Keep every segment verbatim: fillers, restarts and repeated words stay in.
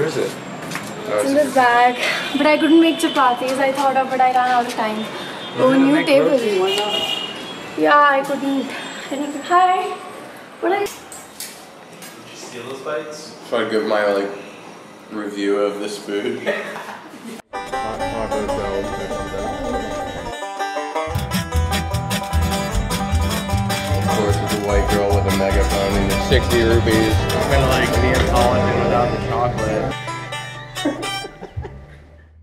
Where is it? Oh, it's, it's in this bag. But I couldn't make chapatis. I thought of, but I ran out of time. Oh, new table. Yeah, I couldn't. I didn't. Hi. What are you? Did you steal those bites? Should I give my like review of this food? White girl with a megaphone and it's sixty rupees. I'm gonna like be in Holland without the chocolate.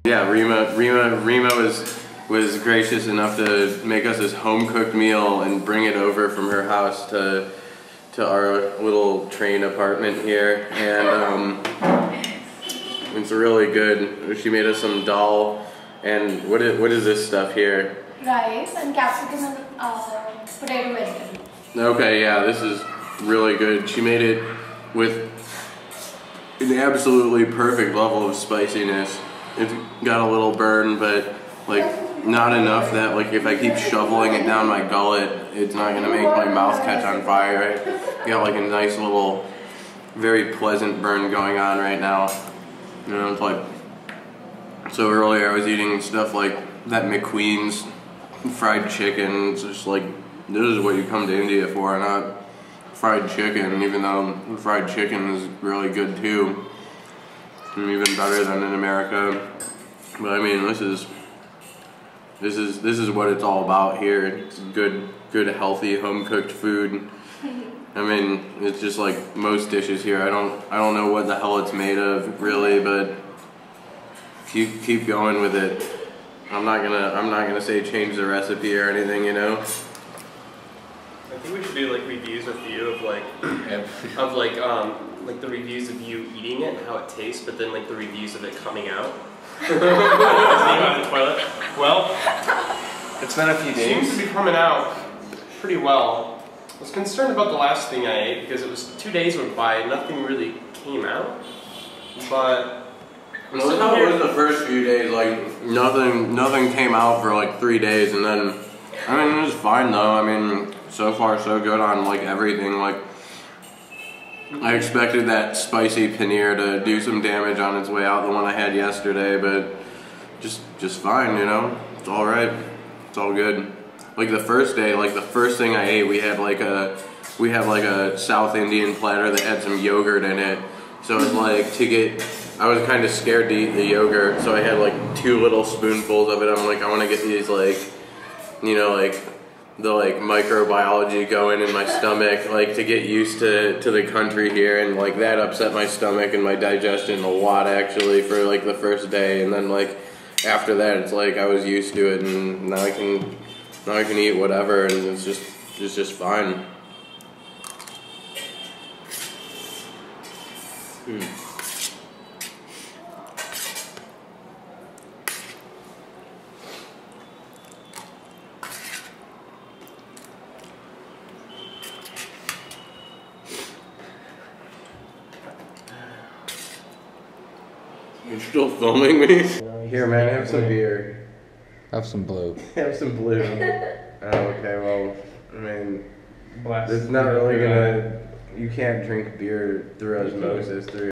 Yeah, Rima, Rima, Rima was was gracious enough to make us this home cooked meal and bring it over from her house to to our little train apartment here, and um, it's really good. She made us some dal, and what is what is this stuff here? Rice and capsicum and uh, potato wedges. Okay, yeah, this is really good. She made it with an absolutely perfect level of spiciness. It's got a little burn, but like not enough that like if I keep shoveling it down my gullet, it's not gonna make my mouth catch on fire. Right? Got like a nice little, very pleasant burn going on right now. You know, it's like, so earlier I was eating stuff like that McQueen's fried chicken. It's just like, this is what you come to India for, not fried chicken, even though fried chicken is really good too. And even better than in America. But I mean, this is this is this is what it's all about here. It's good good healthy home cooked food. I mean, it's just like most dishes here. I don't I don't know what the hell it's made of really, but keep keep going with it. I'm not gonna I'm not gonna say change the recipe or anything, you know? I think we should do like reviews with you of like of like um like the reviews of you eating it and how it tastes, but then like the reviews of it coming out. Well, it's been a few days. Seems to be coming out pretty well. I was concerned about the last thing I ate because it was two days went by and nothing really came out. But well, that's how it was the first few days. Like nothing, nothing came out for like three days, and then I mean it was fine though. I mean. So far, so good on like everything. Like I expected that spicy paneer to do some damage on its way out, the one I had yesterday, but just just fine, you know. It's all right. It's all good. Like the first day, like the first thing I ate, we had like a we had like a South Indian platter that had some yogurt in it. So it's like to get. I was kind of scared to eat the yogurt, so I had like two little spoonfuls of it. I'm like, I want to get these like, you know, like. the like microbiology going in my stomach, like to get used to, to the country here, and like that upset my stomach and my digestion a lot actually for like the first day, and then like after that it's like I was used to it, and now I can now I can eat whatever, and it's just it's just fine. Mm. You're still filming me? Here, man, have some beer. Have some blue. Have some blue. Oh, okay, well, I mean, Blast it's not really gonna, you can't drink beer through osmosis. Through